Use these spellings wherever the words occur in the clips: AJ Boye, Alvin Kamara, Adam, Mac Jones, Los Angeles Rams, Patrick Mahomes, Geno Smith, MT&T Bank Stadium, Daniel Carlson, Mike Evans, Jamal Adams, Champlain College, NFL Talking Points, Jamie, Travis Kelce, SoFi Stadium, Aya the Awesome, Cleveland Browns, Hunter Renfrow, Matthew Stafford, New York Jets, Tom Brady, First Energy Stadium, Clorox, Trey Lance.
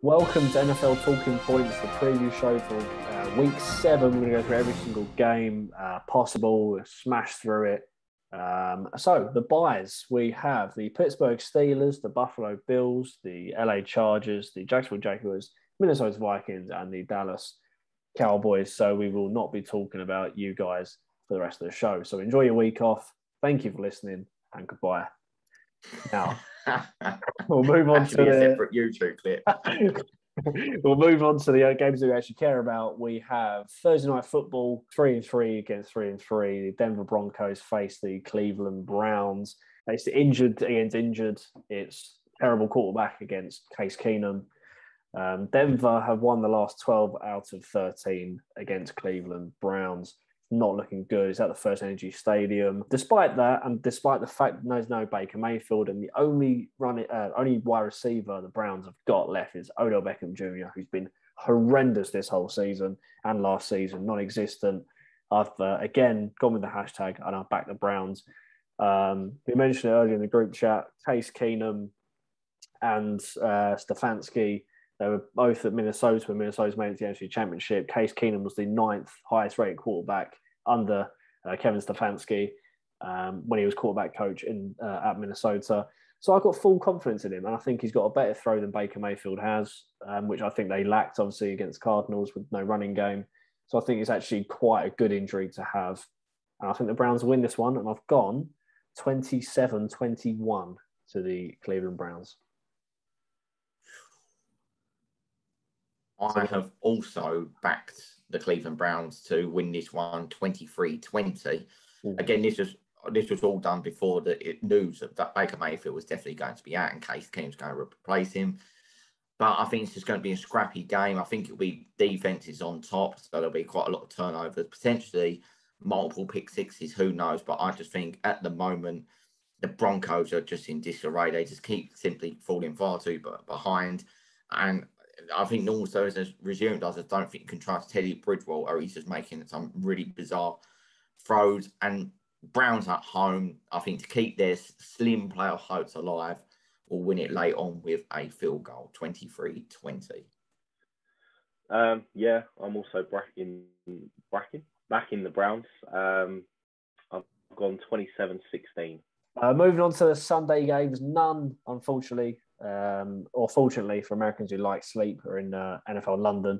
Welcome to NFL Talking Points, the preview show for Week 7. We're going to go through every single game possible, smash through it. So, the buys. We have the Pittsburgh Steelers, the Buffalo Bills, the LA Chargers, the Jacksonville Jaguars, Minnesota Vikings, and the Dallas Cowboys. So, we will not be talking about you guys for the rest of the show. So, enjoy your week off. Thank you for listening, and goodbye. Now... we'll move on to a separate YouTube clip. We'll move on to the games that we actually care about. We have Thursday night football, 3-3 against 3-3. The Denver Broncos face the Cleveland Browns. It's injured against injured. It's terrible quarterback against Case Keenum. Denver have won the last 12 out of 13 against Cleveland Browns. Not looking good. It's at the First Energy Stadium. Despite that, and despite the fact that there's no Baker Mayfield, and the only wide receiver the Browns have got left is Odell Beckham Jr., who's been horrendous this whole season and last season, non-existent. I've again gone with the hashtag and I've backed the Browns. We mentioned it earlier in the group chat. Case Keenum and Stefanski. They were both at Minnesota when Minnesota's made it to the NFC Championship. Case Keenum was the 9th highest-rated quarterback under Kevin Stefanski when he was quarterback coach at Minnesota. So I've got full confidence in him, and I think he's got a better throw than Baker Mayfield has, which I think they lacked, obviously, against Cardinals with no running game. So I think it's actually quite a good injury to have. And I think the Browns win this one, and I've gone 27-21 to the Cleveland Browns. I have also backed the Cleveland Browns to win this one 23-20. Again, this was all done before the news that Baker Mayfield was definitely going to be out and Case Keenum's going to replace him. But I think it's just going to be a scrappy game. I think it'll be defenses on top, so there'll be quite a lot of turnovers, potentially multiple pick sixes, who knows. But I just think at the moment, the Broncos are just in disarray. They just keep simply falling far too behind. And I think also, as I resumed, I just don't think you can trust Teddy Bridgewater. He's just making some really bizarre throws. And Browns at home, I think, to keep their slim playoff hopes alive, will win it late on with a field goal, 23-20. Yeah, I'm also backing the Browns. I've gone 27-16. Moving on to the Sunday games, none, unfortunately. Or fortunately for Americans who like sleep, are in NFL London.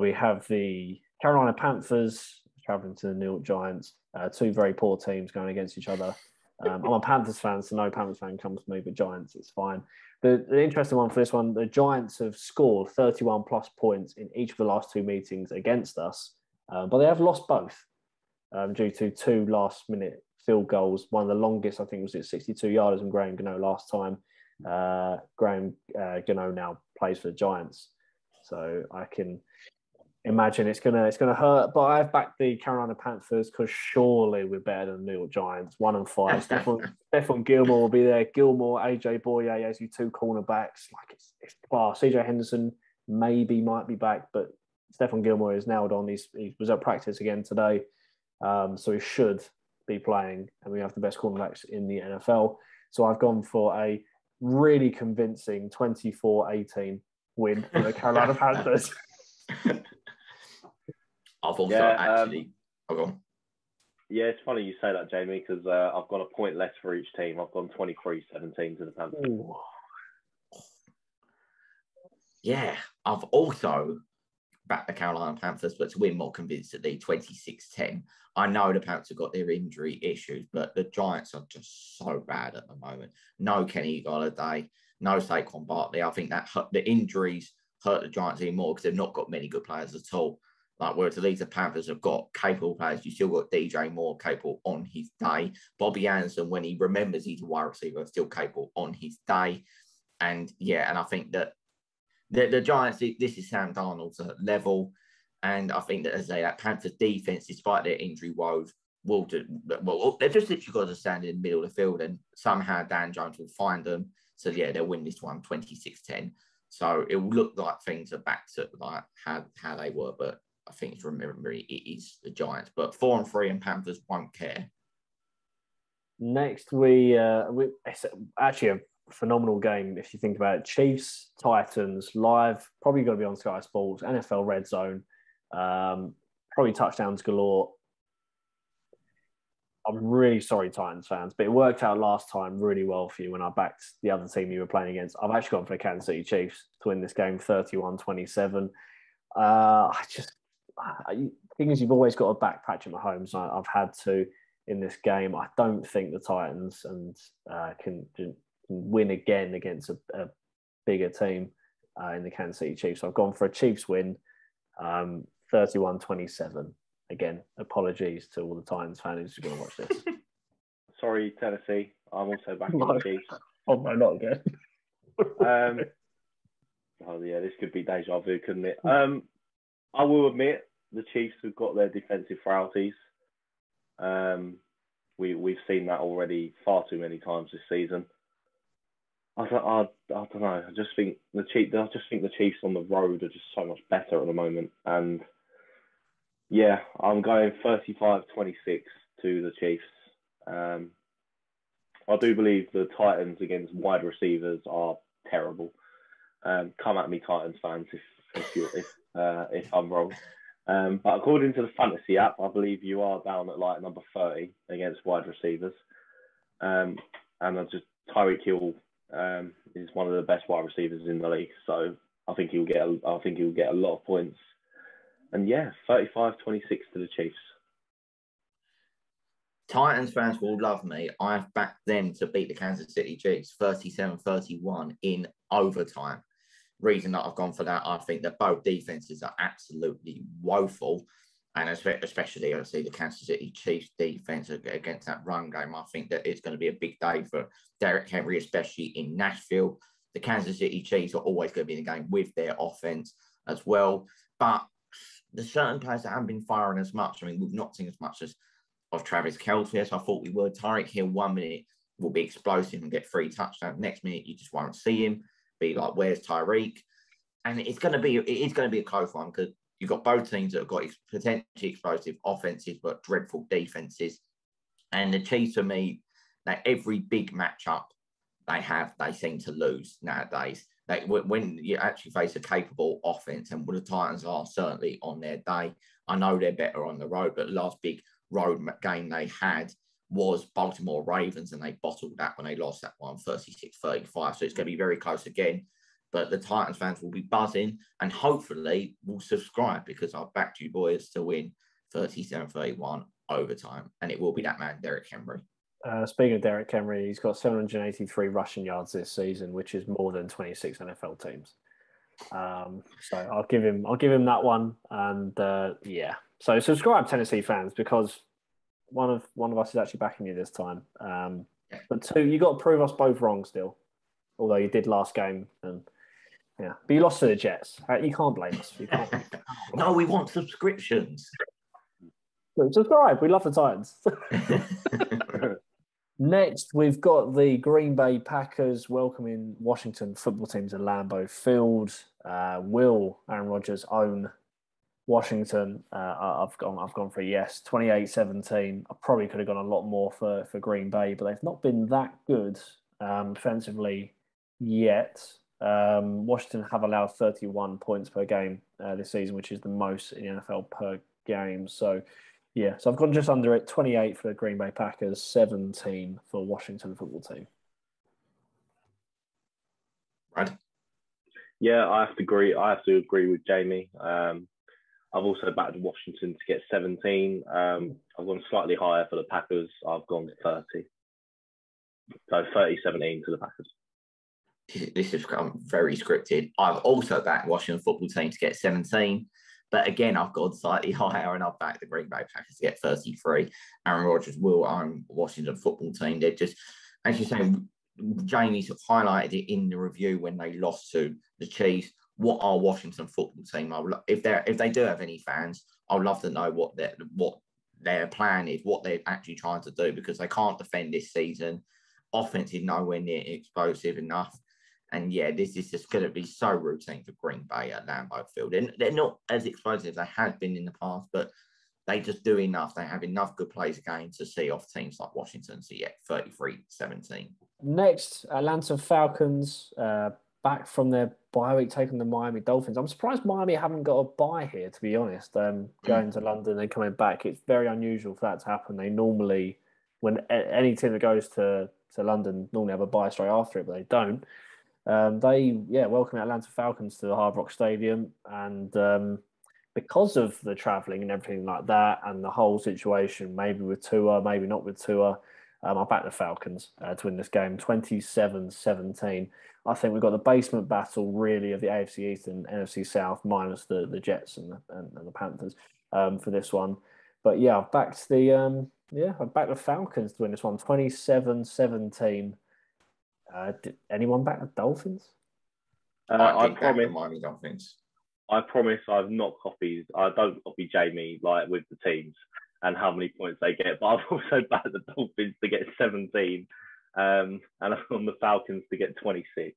We have the Carolina Panthers traveling to the New York Giants. Two very poor teams going against each other. I'm a Panthers fan, so no Panthers fan comes to me, but Giants, it's fine. The interesting one for this one, the Giants have scored 31-plus points in each of the last two meetings against us, but they have lost both due to two last-minute field goals. One of the longest, I think, was at 62-yarders and Graham Gano last time. Graham Gano now plays for the Giants, so I can imagine it's gonna hurt. But I've backed the Carolina Panthers because surely we're better than the New York Giants. 1-5. Stephon Gilmore will be there. Gilmore, AJ Boye as your two cornerbacks. Like it's class. CJ Henderson might be back, but Stephon Gilmore is nailed on. He was at practice again today, so he should be playing. And we have the best cornerbacks in the NFL. So I've gone for a really convincing 24-18 win for the Carolina Panthers. I've also actually... hold on. Yeah, it's funny you say that, Jamie, because I've got a point less for each team. I've gone 23-17 to the Panthers. Ooh. Yeah, I've also backed the Carolina Panthers, but to win more convincingly, 26-10. I know the Panthers have got their injury issues, but the Giants are just so bad at the moment. No Kenny Golladay, no Saquon Barkley. I think that the injuries hurt the Giants even more because they've not got many good players at all. Like, whereas at least the Panthers have got capable players. You still got DJ Moore capable on his day. Bobby Anderson, when he remembers he's a wide receiver, still capable on his day. And, yeah, and I think that the Giants, this is Sam Darnold's level. And I think that, as I say, that Panthers defense, despite their injury woes, they've just literally got to stand in the middle of the field, and somehow Dan Jones will find them. So, yeah, they'll win this one 26-10. So it will look like things are back to like how they were. But I think it's remembering it is the Giants. But 4-3 and Panthers won't care. Next, we it's actually a phenomenal game if you think about it. Chiefs, Titans, live, probably going to be on Sky Sports, NFL Red Zone, probably touchdowns galore. I'm really sorry, Titans fans, but it worked out last time really well for you when I backed the other team you were playing against. I've actually gone for the Kansas City Chiefs to win this game 31-27. Things you've always got to back Patrick Mahomes. I've had to in this game. I don't think the Titans can win again against a bigger team in the Kansas City Chiefs. So I've gone for a Chiefs win, 31-27. Again, apologies to all the Titans fans who are going to watch this. Sorry, Tennessee. I'm also back in the Chiefs. Oh, no, not again. Oh, yeah, this could be deja vu, couldn't it? I will admit, the Chiefs have got their defensive frailties. We've seen that already far too many times this season. I don't know. I just think the Chiefs on the road are just so much better at the moment. And yeah, I'm going 35-26 to the Chiefs. I do believe the Titans against wide receivers are terrible. Come at me, Titans fans, if I'm wrong. But according to the fantasy app, I believe you are down at like number 30 against wide receivers. And Tyreek Hill is one of the best wide receivers in the league, so I think he'll get a lot of points. And yeah, 35-26 to the Chiefs. Titans fans will love me. I've backed them to beat the Kansas City Chiefs 37-31 in overtime. Reason that I've gone for that, I think that both defenses are absolutely woeful. And especially, I see the Kansas City Chiefs defense against that run game. I think that it's going to be a big day for Derek Henry, especially in Nashville. The Kansas City Chiefs are always going to be in the game with their offense as well. But there's certain players that haven't been firing as much. I mean, we've not seen as much as of Travis Kelce as I thought we would. Tyreek Hill, 1 minute, will be explosive and get 3 touchdowns. Next minute, you just won't see him. Be like, where's Tyreek? And it is going to be a close one because you've got both teams that have got potentially explosive offenses but dreadful defenses. And the Chiefs, for me, that every big matchup they seem to lose nowadays. Like when you actually face a capable offense, and the Titans are certainly on their day. I know they're better on the road, but the last big road game they had was Baltimore Ravens, and they bottled that when they lost that one, 36-35. So it's going to be very close again. But the Titans fans will be buzzing, and hopefully will subscribe because I've backed you boys to win 37-31 overtime, and it will be that man, Derek Henry. Speaking of Derek Henry, he's got 783 rushing yards this season, which is more than 26 NFL teams. So I'll give him that one. And yeah, so subscribe, Tennessee fans, because one of us is actually backing you this time. But two, you got to prove us both wrong still. Although you did last game, and yeah, but you lost to the Jets. You can't blame us. No, we want subscriptions. Subscribe. We love the Titans. Next, we've got the Green Bay Packers welcoming Washington Football Team to Lambeau Field. Will Aaron Rodgers own Washington? I've gone for a yes, 28-17. I probably could have gone a lot more for Green Bay, but they've not been that good defensively yet. Washington have allowed 31 points per game this season, which is the most in the NFL per game. So, yeah, so I've gone just under it, 28 for the Green Bay Packers, 17 for Washington Football Team. Right. Yeah, I have to agree with Jamie. I've also backed Washington to get 17. I've gone slightly higher for the Packers. I've gone 30. So 30-17 to the Packers. This has become very scripted. I've also backed Washington Football Team to get 17. But again, I've gone slightly higher and I've backed the Green Bay Packers to get 33. Aaron Rodgers will own Washington Football Team. They're just, as you say, Jamie sort of highlighted it in the review when they lost to the Chiefs. What are Washington Football Team? If they do have any fans, I'd love to know what their plan is, what they're actually trying to do, because they can't defend this season. Offense is nowhere near explosive enough. And yeah, this is just going to be so routine for Green Bay at Lambeau Field. And they're not as explosive as they have been in the past, but they just do enough. They have enough good plays again to see off teams like Washington. So yeah, 33-17. Next, Atlanta Falcons back from their bye week, taking the Miami Dolphins. I'm surprised Miami haven't got a bye here, to be honest. Going to London and coming back, it's very unusual for that to happen. They normally, when any team that goes to London, normally have a bye straight after it, but they don't. They welcome Atlanta Falcons to the Hard Rock Stadium, and because of the travelling and everything like that, and the whole situation, maybe with Tua, maybe not with Tua, I back the Falcons to win this game, 27-17. I think we've got the basement battle, really, of the AFC East and NFC South, minus the Jets and the Panthers for this one. But yeah, I've backed the Falcons to win this one, 27-17. Did anyone back the Dolphins? I promise the Miami Dolphins. I promise I've not copied. I don't copy Jamie like with the teams and how many points they get, but I've also backed the Dolphins to get 17, and I'm on the Falcons to get 26.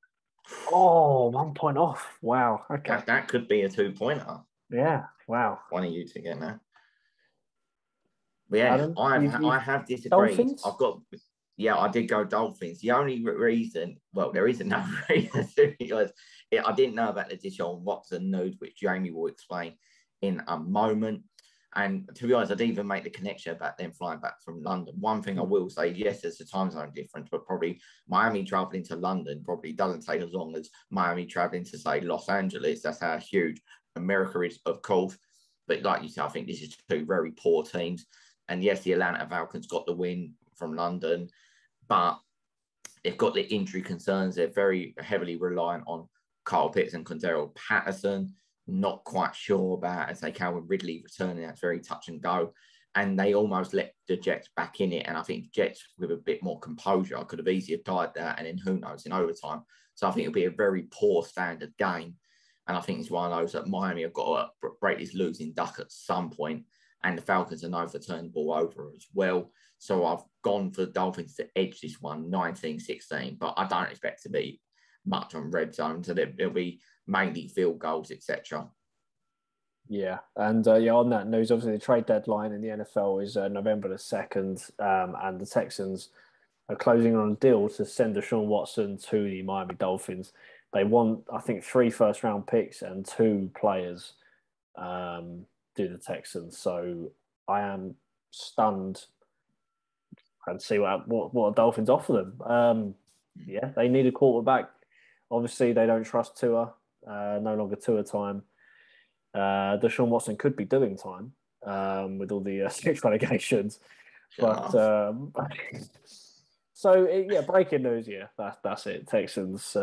Oh, 1 point off. Wow. Okay. That could be a 2-pointer. Yeah. Wow. One of you to get that. Yeah, Adam, I have disagreed. Dolphins? I did go Dolphins. The only reason, there isn't no reason, because I didn't know about the Deshaun Watson news, which Jamie will explain in a moment. And to be honest, I didn't even make the connection about them flying back from London. One thing I will say, yes, there's a time zone difference, but probably Miami traveling to London probably doesn't take as long as Miami traveling to, say, Los Angeles. That's how huge America is, of course. But like you said, I think this is two very poor teams. And yes, the Atlanta Falcons got the win from London, but they've got the injury concerns. They're very heavily reliant on Kyle Pitts and Cordarrelle Patterson. Not quite sure about as they can with Ridley returning. That's very touch and go. And they almost let the Jets back in it. And I think Jets with a bit more composure, I could have easier died there. And then who knows in overtime. So I think it'll be a very poor standard game. And I think it's one of those that Miami have got to break this losing duck at some point. And the Falcons are known for turning the ball over as well. So I've gone for the Dolphins to edge this one, 19-16. But I don't expect to be much on red zone. So there'll be mainly field goals, etc. Yeah, and on that news, obviously the trade deadline in the NFL is November the 2nd, and the Texans are closing on a deal to send Deshaun Watson to the Miami Dolphins. They want, I think, 3 first-round picks and 2 players do the Texans. So I am stunned and see what the Dolphins offer them. Yeah, they need a quarterback. Obviously, they don't trust Tua. No longer Tua time. Deshaun Watson could be doing time with all the sexual allegations. But breaking news. Yeah, that's it. Texans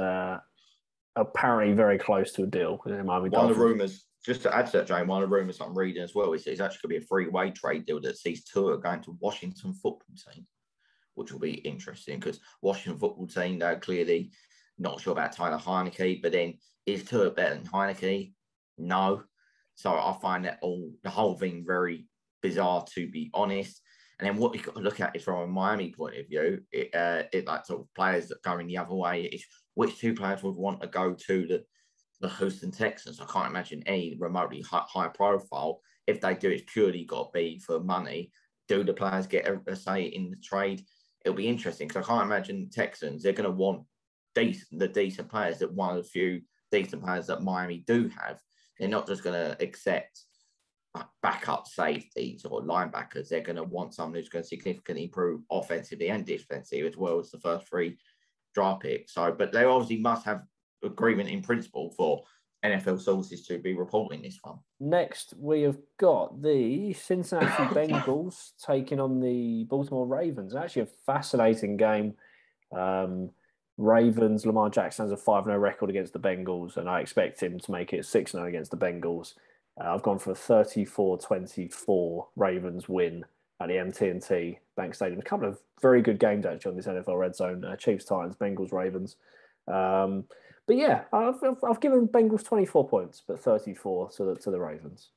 apparently very close to a deal with Miami Dolphins. One of the rumors, just to add to that, Jane, one of the rumors I'm reading as well is it's actually going to be a 3-way trade deal that sees Tua going to Washington Football Team, which will be interesting because Washington Football Team, they're clearly not sure about Tyler Heineke, but then is Tua better than Heineke? No. So I find that the whole thing very bizarre, to be honest. And then what you've got to look at is from a Miami point of view, it like sort of players that go in the other way, is which 2 players would want to go to the Houston Texans? I can't imagine any remotely high profile. If they do, it's purely got to be for money. Do the players get a say in the trade? It'll be interesting because I can't imagine the Texans, they're going to want decent players, that one of the few decent players that Miami do have. They're not just going to accept like backup safeties or linebackers. They're going to want someone who's going to significantly improve offensively and defensively, as well as the first 3 draft picks. So, but they obviously must have agreement in principle for NFL sources to be reporting this one. Next, we have got the Cincinnati Bengals taking on the Baltimore Ravens. Actually, a fascinating game. Ravens, Lamar Jackson has a 5-0 record against the Bengals, and I expect him to make it 6-0 against the Bengals. I've gone for a 34-24 Ravens win at the MT&T Bank Stadium. A couple of very good games, actually, on this NFL Red Zone. Chiefs, Titans, Bengals, Ravens. But yeah, I've given Bengals 24 points, but 34 to the Ravens.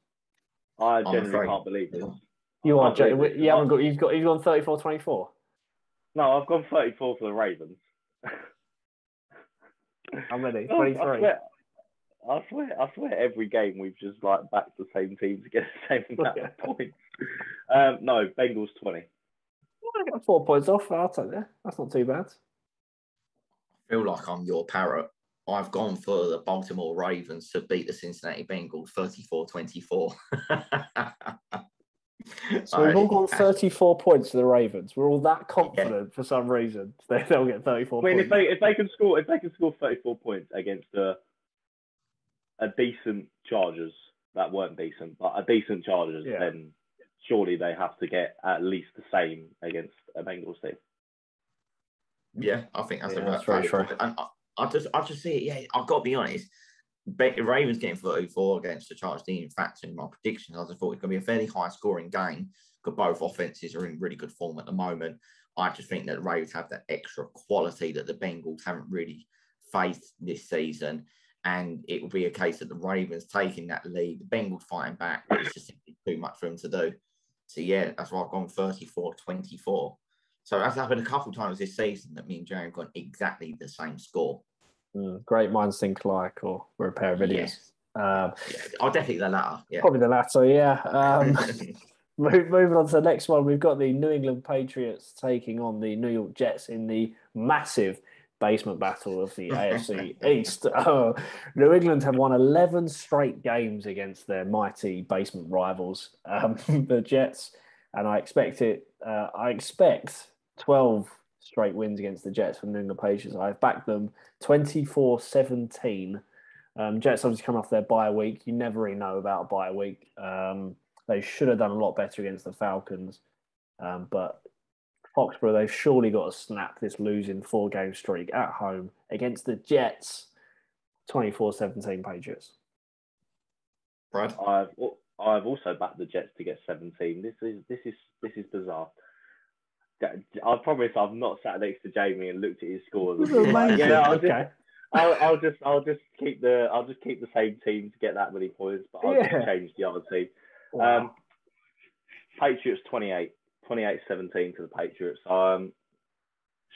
I generally can't believe it. You are, you've gone 34-24? No, I've gone 34 for the Ravens. How many? 23. I swear every game we've just like backed the same team to get the same amount of points. No, Bengals 20. Well, I got 4 points off. I'll take that. That's not too bad. feel like I'm your parrot. I've gone for the Baltimore Ravens to beat the Cincinnati Bengals 34-24. So we've all gone 34 points to the Ravens. We're all that confident for some reason they'll get 34 points. I mean, if they can score 34 points against a decent Chargers, that weren't decent, but a decent Chargers, then surely they have to get at least the same against a Bengals team. Yeah, I think that's very true. And I just see it. Yeah, I've got to be honest. Ravens getting 34 against the Chargers team. In fact, in my predictions, I just thought it's going to be a fairly high-scoring game because both offenses are in really good form at the moment. I just think that the Ravens have that extra quality that the Bengals haven't really faced this season, and it will be a case that the Ravens taking that lead, the Bengals fighting back, but it's just simply too much for them to do. So, yeah, that's why I've gone 34-24. So that's happened a couple of times this season that me and Jerry have gone exactly the same score. Great minds think alike, or we're a pair of idiots. I'll definitely the latter. Yeah. Probably the latter, yeah. Moving on to the next one, we've got the New England Patriots taking on the New York Jets in the massive basement battle of the AFC East. Oh, New England have won 11 straight games against their mighty basement rivals, the Jets, and I expect 12 straight wins against the Jets from New England Patriots. I've backed them 24-17. Jets obviously come off their bye week. You never really know about a bye week. They should have done a lot better against the Falcons. But Foxborough, they've surely got to snap this losing four-game streak at home against the Jets. 24-17 Patriots. Brad? I've also backed the Jets to get 17. This is bizarre. I promise I've not sat next to Jamie and looked at his scores. I'll just keep the same team to get that many points, but I'll just change the other team. Wow. Patriots 28-17 to the Patriots.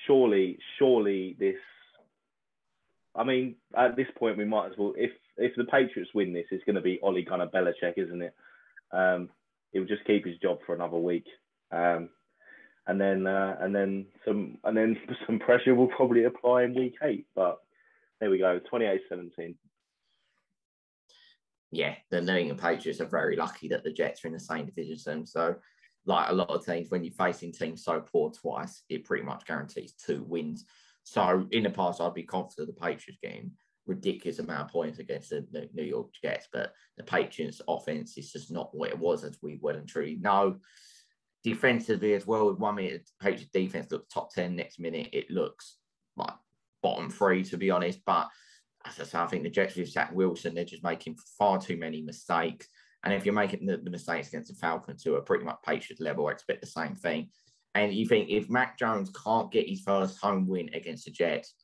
Surely this. I mean, at this point, we might as well. If the Patriots win this, it's going to be Ole Gunnar Belichick, isn't it? He'll just keep his job for another week. And then some pressure will probably apply in week 8. But there we go, 28-17. Yeah, the New England Patriots are very lucky that the Jets are in the same division as them. So, like a lot of teams, when you're facing teams so poor twice, it pretty much guarantees 2 wins. So, in the past, I'd be confident of the Patriots getting ridiculous amount of points against the New York Jets, but the Patriots' offense is just not what it was, as we well and truly know. Defensively as well, with 1 minute the Patriots defense looks top 10, next minute it looks like bottom 3, to be honest. But as I say, I think the Jets with Zach Wilson, they're just making far too many mistakes. And if you're making the mistakes against the Falcons, who are pretty much Patriots level, I expect the same thing. And you think if Mac Jones can't get his first home win against the Jets,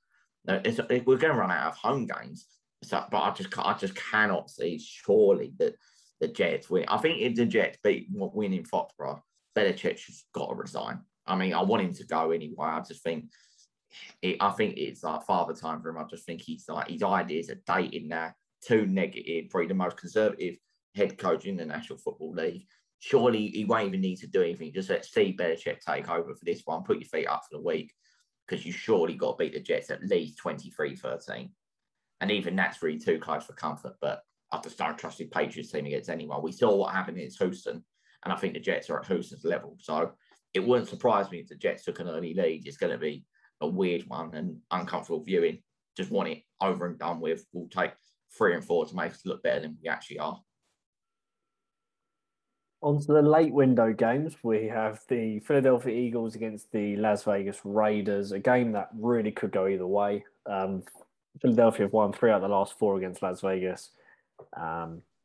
we're going to run out of home games. So, but I just cannot see surely that the Jets win. I think if the Jets win in Foxborough, Belichick has got to resign. I mean, I want him to go anyway. I just think it's like father time for him. I just think he's like his ideas are dated now, too negative, probably the most conservative head coach in the National Football League. Surely he won't even need to do anything. Just let Steve Belichick take over for this one. Put your feet up for the week, because you surely got to beat the Jets at least 23-13. And even that's really too close for comfort. But I just don't trust the Patriots team against anyone. We saw what happened in Houston. And I think the Jets are at Houston's level. So it wouldn't surprise me if the Jets took an early lead. It's going to be a weird one and uncomfortable viewing. Just want it over and done with. We'll take 3 and 4 to make us look better than we actually are. On to the late window games, we have the Philadelphia Eagles against the Las Vegas Raiders, a game that really could go either way. Philadelphia have won 3 out of the last 4 against Las Vegas.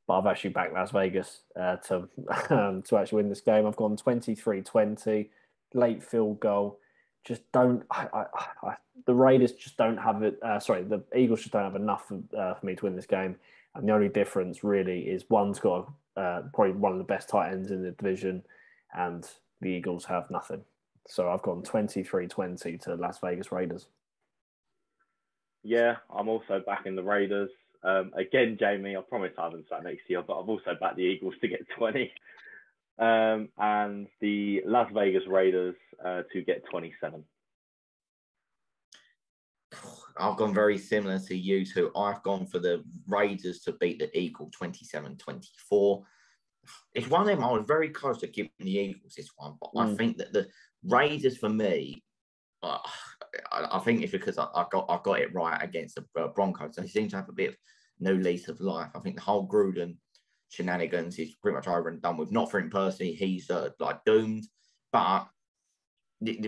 But I've actually backed Las Vegas to actually win this game. I've gone 23-20, late field goal. The Eagles just don't have enough for me to win this game. And the only difference really is one's got probably one of the best tight ends in the division, and the Eagles have nothing. So I've gone 23-20 to Las Vegas Raiders. Yeah, I'm also backing the Raiders. Again, Jamie, I promise I haven't sat next to you, but I've also backed the Eagles to get 20 and the Las Vegas Raiders to get 27. I've gone very similar to you two. I've gone for the Raiders to beat the Eagles 27-24. It's one of them I was very close to giving the Eagles this one, but I think that the Raiders for me, I think it's because I got it right against the Broncos. They seem to have a bit of no lease of life. I think the whole Gruden shenanigans is pretty much over and done with. Not for him personally, he's like doomed. But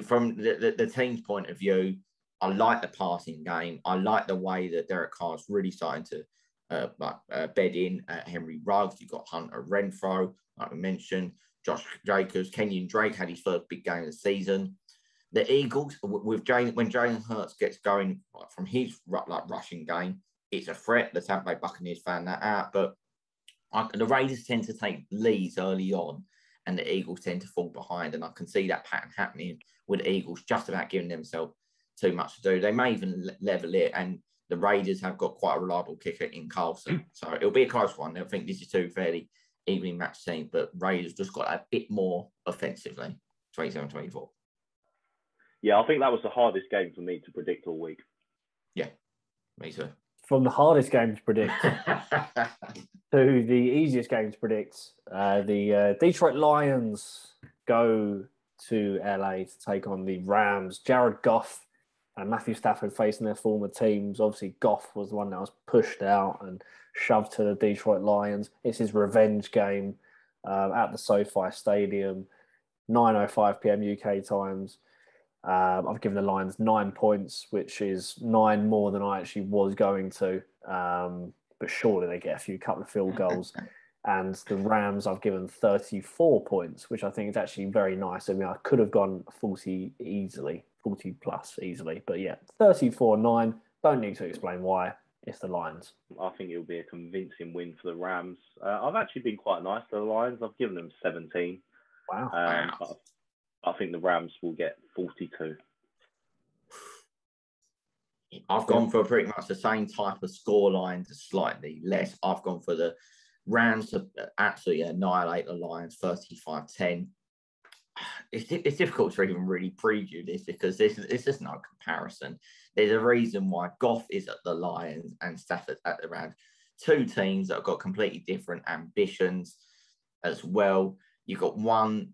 from the team's point of view, I like the passing game. I like the way that Derek Carr's really starting to bed in at Henry Ruggs. You've got Hunter Renfrow, like we mentioned, Josh Jacobs. Kenyon Drake had his first big game of the season. The Eagles, with when Jalen Hurts gets going from his rushing game, it's a threat. The Tampa Bay Buccaneers found that out. But the Raiders tend to take leads early on, and the Eagles tend to fall behind. And I can see that pattern happening with the Eagles just about giving themselves too much to do. They may even level it, and the Raiders have got quite a reliable kicker in Carlson. So it'll be a close one. I think this is two fairly evenly matched teams, but Raiders just got a bit more offensively, 27-24. Yeah, I think that was the hardest game for me to predict all week. Yeah, me too. From the hardest game to predict to the easiest game to predict, the Detroit Lions go to LA to take on the Rams. Jared Goff and Matthew Stafford facing their former teams. Obviously, Goff was the one that was pushed out and shoved to the Detroit Lions. It's his revenge game at the SoFi Stadium, 9:05 p.m. UK times. I've given the Lions 9 points, which is 9 more than I actually was going to. But surely they get a couple of field goals. And the Rams, I've given 34 points, which I think is actually very nice. I mean, I could have gone 40 easily, 40 plus easily. But yeah, 34-9. Don't need to explain why. It's the Lions. I think it'll be a convincing win for the Rams. I've actually been quite nice to the Lions. I've given them 17. Wow. I think the Rams will get 42. I've gone for pretty much the same type of scoreline, just slightly less. I've gone for the Rams to absolutely annihilate the Lions, 35-10. It's difficult to even really preview this because this is no comparison. There's a reason why Goff is at the Lions and Stafford at the Rams. Two teams that have got completely different ambitions as well. You've got one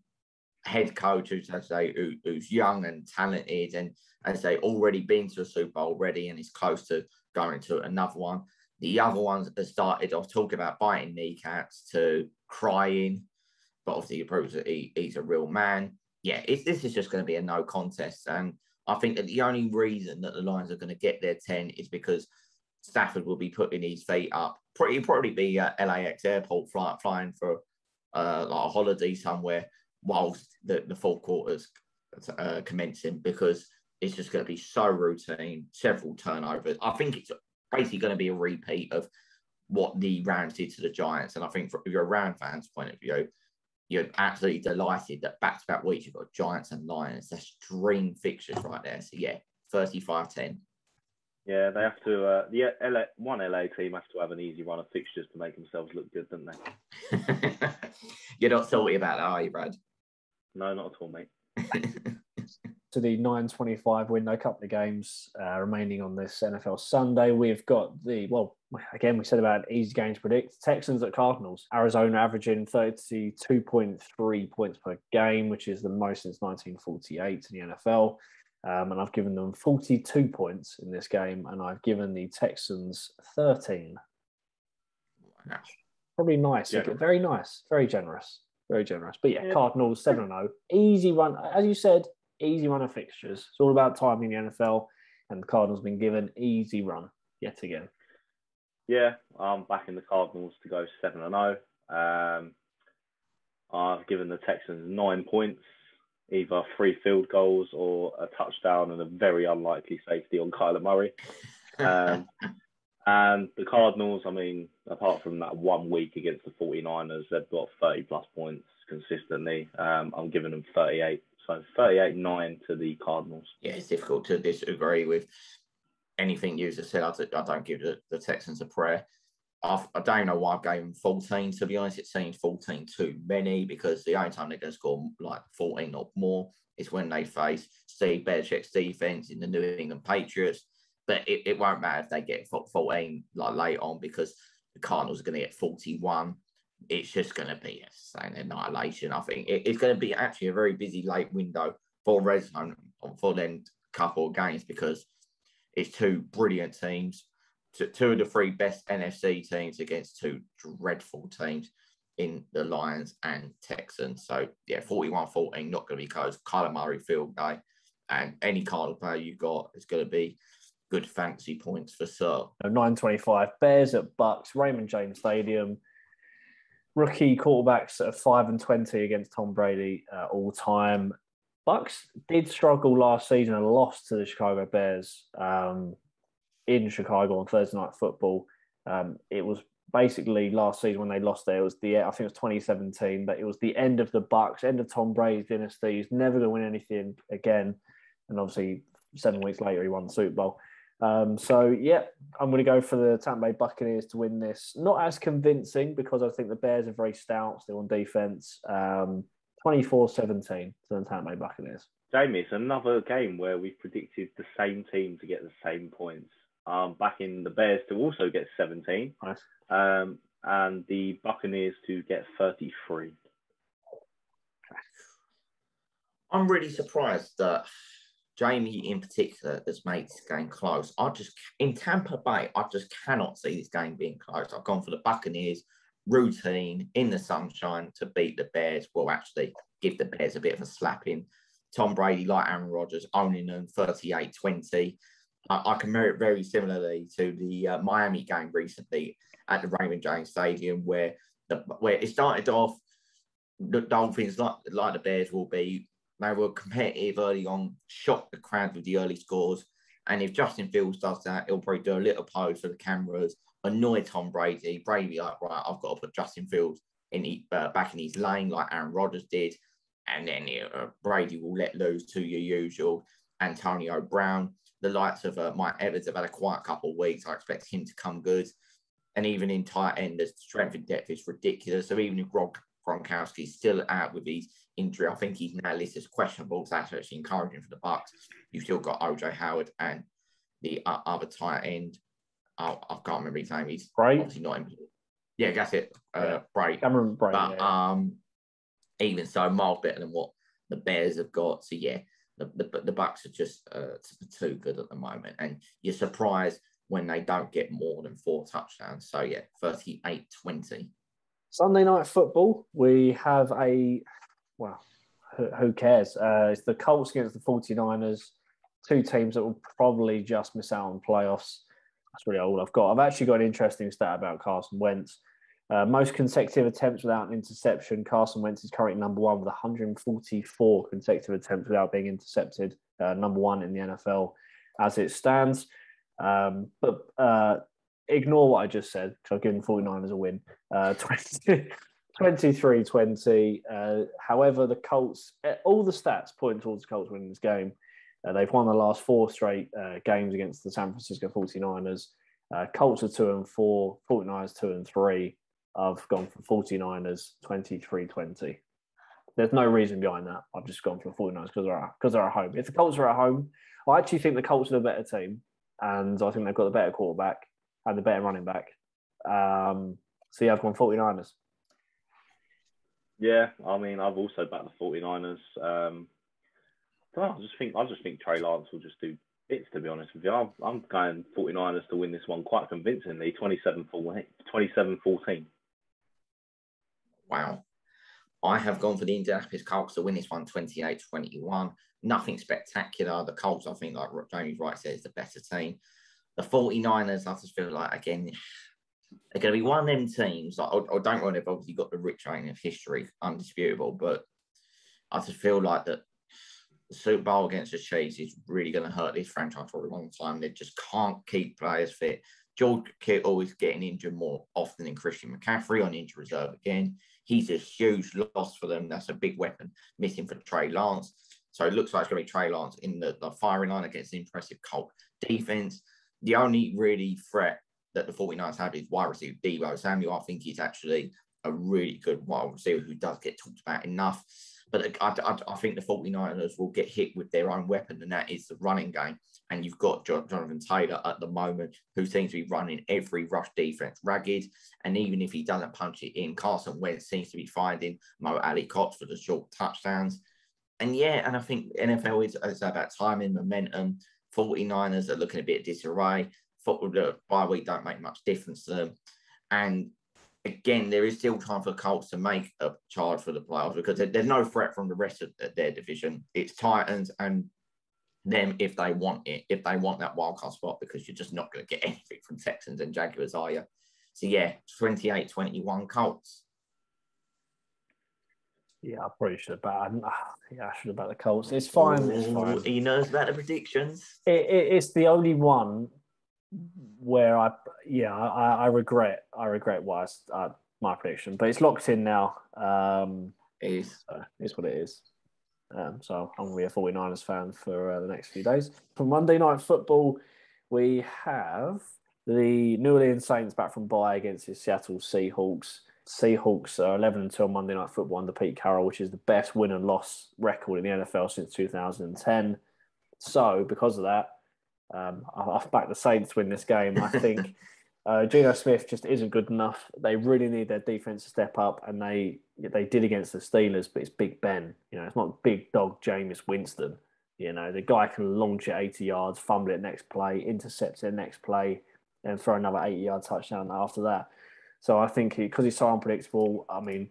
head coach who's young and talented, and as they already been to a Super Bowl already, and is close to going to another one. The other ones that started off talking about biting kneecaps to crying, but obviously he proves that he's a real man. Yeah, this is just going to be a no contest, and I think that the only reason that the Lions are going to get their 10 is because Stafford will be putting his feet up. Probably be at LAX airport flying for like a holiday somewhere, whilst the fourth quarter's commencing, because it's just going to be so routine, several turnovers. I think it's basically going to be a repeat of what the Rams did to the Giants. And I think from your Rams fans' point of view, you're absolutely delighted that back-to-back weeks you've got Giants and Lions. That's dream fixtures right there. So, yeah, 35-10. Yeah, they have to. One LA team has to have an easy run of fixtures to make themselves look good, don't they? You're not salty about that, are you, Brad? No, not at all, mate. To the 9:25 window, a couple of games remaining on this NFL Sunday. We've got again, we said about easy game to predict. Texans at Cardinals. Arizona averaging 32.3 points per game, which is the most since 1948 in the NFL. And I've given them 42 points in this game, and I've given the Texans 13. Wow. Probably nice. Yeah. Very nice. Very generous. Very generous. But yeah, Cardinals 7-0. Easy run. As you said, easy run of fixtures. It's all about timing in the NFL, and the Cardinals have been given easy run yet again. Yeah, I'm backing the Cardinals to go 7-0. I've given the Texans 9 points, either 3 field goals or a touchdown and a very unlikely safety on Kyler Murray. And the Cardinals, I mean, apart from that one week against the 49ers, they've got 30-plus points consistently. I'm giving them 38. So 38-9 to the Cardinals. Yeah, it's difficult to disagree with anything you just said. I don't give the Texans a prayer. I don't know why I gave them 14, to be honest. It seems 14 too many, because the only time they're going to score like 14 or more is when they face Steve Belichick's defense in the New England Patriots. But it won't matter if they get 14 like late on, because the Cardinals are going to get 41. It's just going to be a sane annihilation. I think it's going to be actually a very busy late window for Red Zone for them couple of games, because it's two brilliant teams, two of the three best NFC teams against two dreadful teams in the Lions and Texans. So, yeah, 41-14, not going to be close. Kyler Murray field day, and any Cardinal player you got is going to be good fancy points for sure. 9:25, Bears at Bucks, Raymond James Stadium. Rookie quarterbacks at 5-20 against Tom Brady all time. Bucks did struggle last season and lost to the Chicago Bears in Chicago on Thursday Night Football. It was basically last season when they lost there. It was I think it was 2017, but it was the end of the Bucks, end of Tom Brady's dynasty. He's never going to win anything again. And obviously, 7 weeks later, he won the Super Bowl. I'm going to go for the Tampa Bay Buccaneers to win this. Not as convincing, because I think the Bears are very stout still on defense. 24-17 to the Tampa Bay Buccaneers. Jamie, it's another game where we've predicted the same team to get the same points. Backing the Bears to also get 17. Nice. And the Buccaneers to get 33. I'm really surprised that Jamie in particular has made this game close. In Tampa Bay, I just cannot see this game being close. I've gone for the Buccaneers routine in the sunshine to beat the Bears. Well, actually, give the Bears a bit of a slapping. Tom Brady, like Aaron Rodgers, owning them 38-20. I compare it very similarly to the Miami game recently at the Raymond James Stadium, where it started off, the Dolphins, like the Bears will be, they were competitive early on, shocked the crowd with the early scores. And if Justin Fields does that, he'll probably do a little pose for the cameras, annoy Tom Brady. Brady like, right, I've got to put Justin Fields back in his lane like Aaron Rodgers did. And then Brady will let loose to your usual Antonio Brown. The likes of Mike Evans have had a quiet couple of weeks. I expect him to come good. And even in tight end, the strength and depth is ridiculous. So even if Rob Gronkowski's still out with his injury, I think he's now listed as questionable. So that's actually encouraging for the Bucks. You've still got OJ Howard and the other tight end. I can't remember his name. He's Bright? Obviously not him. Yeah, that's it. Bright. Cameron Bright. But yeah. Even so, miles better than what the Bears have got. So yeah, the Bucks are just too good at the moment, and you're surprised when they don't get more than four touchdowns. So yeah, 38-20. Sunday Night Football. We have who cares? It's the Colts against the 49ers. Two teams that will probably just miss out on playoffs. That's really all I've got. I've actually got an interesting stat about Carson Wentz. Most consecutive attempts without an interception. Carson Wentz is currently number one with 144 consecutive attempts without being intercepted. Number one in the NFL as it stands. But ignore what I just said, because I've given 49ers a win. 23-20. However, the Colts, all the stats point towards the Colts winning this game. They've won the last four straight games against the San Francisco 49ers. Colts are 2-4, 49ers 2-3. I've gone for 49ers 23-20. There's no reason behind that. I've just gone for the 49ers because they're at home. If the Colts are at home, I actually think the Colts are the better team, and I think they've got the better quarterback and the better running back. So yeah, I've gone 49ers. Yeah, I mean, I've also backed the 49ers. I just think Trey Lance will just do bits, to be honest with you. I'm going 49ers to win this one quite convincingly, 27-14. Wow. I have gone for the Indianapolis Colts to win this one, 28-21. Nothing spectacular. The Colts, I think, like Jamie Wright said, is the better team. The 49ers, I just feel like, again, they're going to be one of them teams. I don't know, they've obviously got the rich reign of history, undisputable, but I just feel like that the Super Bowl against the Chiefs is really going to hurt this franchise for a long time. They just can't keep players fit. George Kittle is getting injured more often than Christian McCaffrey on injured reserve again. He's a huge loss for them. That's a big weapon missing for Trey Lance. So it looks like it's going to be Trey Lance in the firing line against the impressive Colt defense. The only really threat that the 49ers have is wide receiver Deebo Samuel. I think he's actually a really good wide receiver who does get talked about enough. But I think the 49ers will get hit with their own weapon, and that is the running game. And you've got Jonathan Taylor at the moment, who seems to be running every rush defense ragged. And even if he doesn't punch it in, Carson Wentz seems to be finding Mo Alley Cox for the short touchdowns. And yeah, and I think NFL is about timing, momentum. 49ers are looking a bit of disarray. Football, the bye week don't make much difference to them. And again, there is still time for Colts to make a charge for the playoffs because there's no threat from the rest of their division. It's Titans and them if they want it, if they want that wildcard spot, because you're just not going to get anything from Texans and Jaguars, are you? So, yeah, 28-21 Colts. Yeah, I probably should have batted. Yeah, I should have batted the Colts. It's fine. It's fine. Are you nervous about the predictions? It's the only one where I regret what my prediction, but it's locked in now. It is. So it's what it is. So I'm going to be a 49ers fan for the next few days. For Monday Night Football, we have the New Orleans Saints back from bye against the Seattle Seahawks. Seahawks are 11-2 on Monday Night Football under Pete Carroll, which is the best win and loss record in the NFL since 2010. So because of that, I've backed the Saints to win this game. I think Geno Smith just isn't good enough. They really need their defense to step up, and they did against the Steelers, but it's Big Ben. You know, it's not big dog Jameis Winston. You know, the guy can launch it 80 yards, fumble it next play, intercept it next play, and throw another 80-yard touchdown after that. So I think because he's so unpredictable, I mean,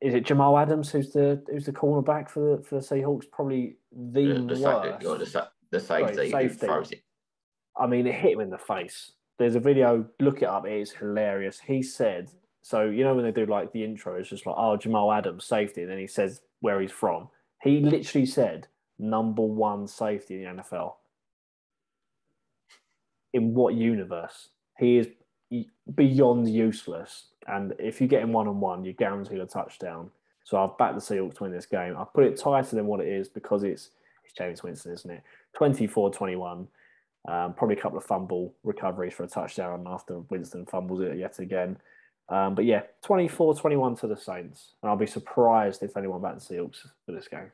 is it Jamal Adams who's the cornerback for the Seahawks? Probably the worst. The safety. Who throws it. I mean, it hit him in the face. There's a video, look it up, it is hilarious. He said, so you know when they do like the intro, it's just like, oh, Jamal Adams, safety, and then he says where he's from. He literally said, #1 safety in the NFL. In what universe? He is beyond useless. And if you get him one-on-one, you guarantee a touchdown. So I've backed the Seahawks to win this game. I've put it tighter than what it is because it's Jameis Winston, isn't it? 24-21. Probably a couple of fumble recoveries for a touchdown after Winston fumbles it yet again. But yeah, 24-21 to the Saints. And I'll be surprised if anyone bats the Seahawks for this game.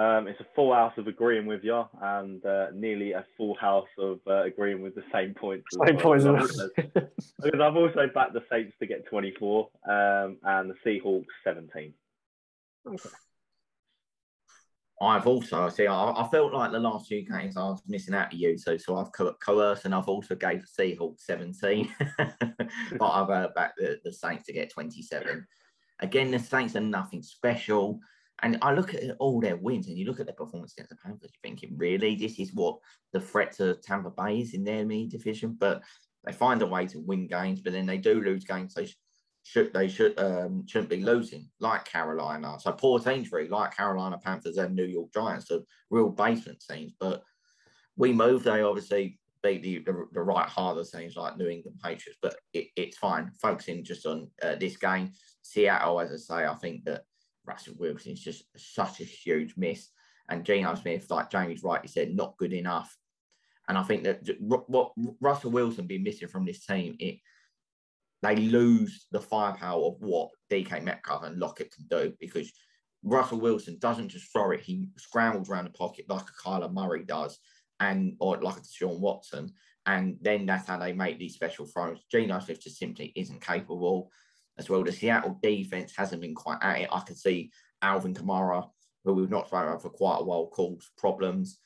It's a full house of agreeing with you and nearly a full house of agreeing with the same points. Because I've also backed the Saints to get 24 and the Seahawks 17. Okay. I've also, see, I felt like the last few games I was missing out to you, so I've coerced, and I've also gave the Seahawks 17, but I've backed the Saints to get 27. Again, the Saints are nothing special, and I look at all their wins, and you look at their performance against the Panthers, you're thinking, really, this is what the threat to Tampa Bay is in their main division, but they find a way to win games, but then they do lose games, shouldn't be losing, like Carolina. So poor teams really, like Carolina Panthers and New York Giants, so real basement teams. But we move, they obviously beat the right harder teams like New England Patriots, but it's fine. Focusing just on this game, Seattle, as I say, I think that Russell Wilson is just such a huge miss. And Geno Smith, like Jamie's rightly said, not good enough. And I think that what Russell Wilson been missing from this team, they lose the firepower of what DK Metcalf and Lockett can do, because Russell Wilson doesn't just throw it. He scrambles around the pocket like a Kyler Murray does, or like a Deshaun Watson. And then that's how they make these special throws. Geno Smith just simply isn't capable as well. The Seattle defense hasn't been quite at it. I can see Alvin Kamara, who we've not thrown out for quite a while, caused problems.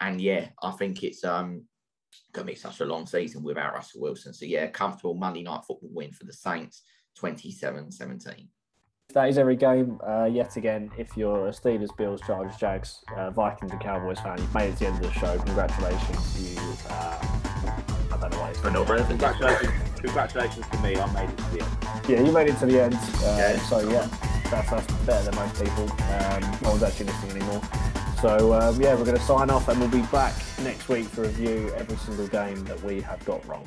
And yeah, I think it's going to be such a long season without Russell Wilson. So, yeah, comfortable Monday Night Football win for the Saints, 27-17. That is every game. Yet again, if you're a Steelers, Bills, Chargers, Jags, Vikings and Cowboys fan, you've made it to the end of the show. Congratulations. I don't know why it's Congratulations to me. I made it to the end. Yeah, you made it to the end. So, yeah, that's better than most people. No one's actually listening anymore. So, yeah, we're going to sign off and we'll be back next week to review every single game that we have got wrong.